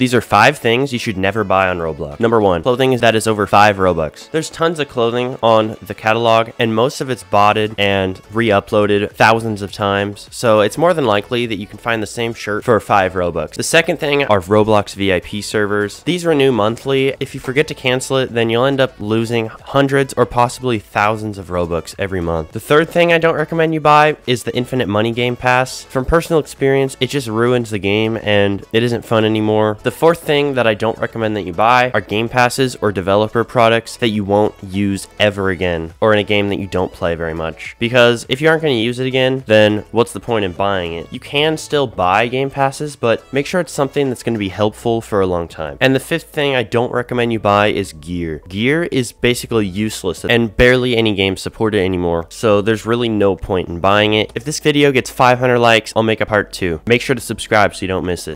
These are 5 things you should never buy on Roblox. Number 1, clothing that is over 5 Robux. There's tons of clothing on the catalog, and most of it's botted and re-uploaded thousands of times, so it's more than likely that you can find the same shirt for 5 Robux. The second thing are Roblox VIP servers. These renew monthly. If you forget to cancel it, then you'll end up losing hundreds or possibly thousands of Robux every month. The third thing I don't recommend you buy is the Infinite Money Game Pass. From personal experience, it just ruins the game and it isn't fun anymore. The fourth thing that I don't recommend that you buy are game passes or developer products that you won't use ever again, or in a game that you don't play very much. Because if you aren't going to use it again, then what's the point in buying it? You can still buy game passes, but make sure it's something that's going to be helpful for a long time. And the fifth thing I don't recommend you buy is gear. Gear is basically useless and barely any games support it anymore, so there's really no point in buying it. If this video gets 500 likes, I'll make a part 2. Make sure to subscribe so you don't miss it.